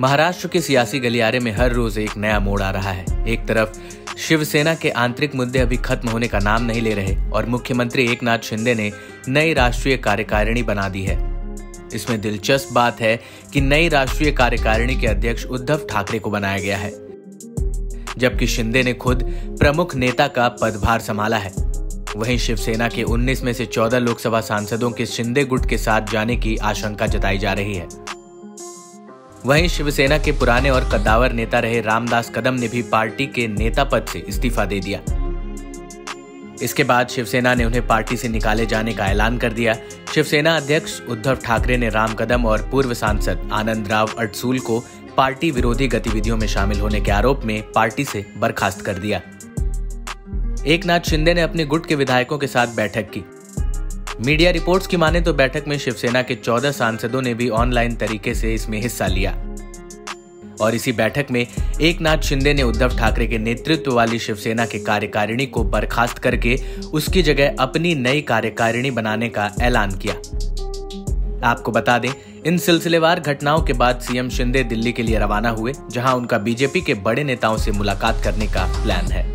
महाराष्ट्र के सियासी गलियारे में हर रोज एक नया मोड़ आ रहा है। एक तरफ शिवसेना के आंतरिक मुद्दे अभी खत्म होने का नाम नहीं ले रहे और मुख्यमंत्री एकनाथ शिंदे ने नई राष्ट्रीय कार्यकारिणी बना दी है। इसमें दिलचस्प बात है कि नई राष्ट्रीय कार्यकारिणी के अध्यक्ष उद्धव ठाकरे को बनाया गया है, जबकि शिंदे ने खुद प्रमुख नेता का पदभार संभाला है। वहीं शिवसेना के 19 में से 14 लोकसभा सांसदों के शिंदे गुट के साथ जाने की आशंका जताई जा रही है। वहीं शिवसेना के पुराने और कद्दावर नेता रहे रामदास कदम ने भी पार्टी के नेता पद से इस्तीफा दे दिया। इसके बाद शिवसेना ने उन्हें पार्टी से निकाले जाने का ऐलान कर दिया। शिवसेना अध्यक्ष उद्धव ठाकरे ने राम कदम और पूर्व सांसद आनंद राव अडसूल को पार्टी विरोधी गतिविधियों में शामिल होने के आरोप में पार्टी से बर्खास्त कर दिया। एकनाथ शिंदे ने अपने गुट के विधायकों के साथ बैठक की। मीडिया रिपोर्ट्स की माने तो बैठक में शिवसेना के 14 सांसदों ने भी ऑनलाइन तरीके से इसमें हिस्सा लिया और इसी बैठक में एकनाथ शिंदे ने उद्धव ठाकरे के नेतृत्व वाली शिवसेना के कार्यकारिणी को बर्खास्त करके उसकी जगह अपनी नई कार्यकारिणी बनाने का ऐलान किया। आपको बता दें, इन सिलसिलेवार घटनाओं के बाद सीएम शिंदे दिल्ली के लिए रवाना हुए, जहां उनका बीजेपी के बड़े नेताओं से मुलाकात करने का प्लान है।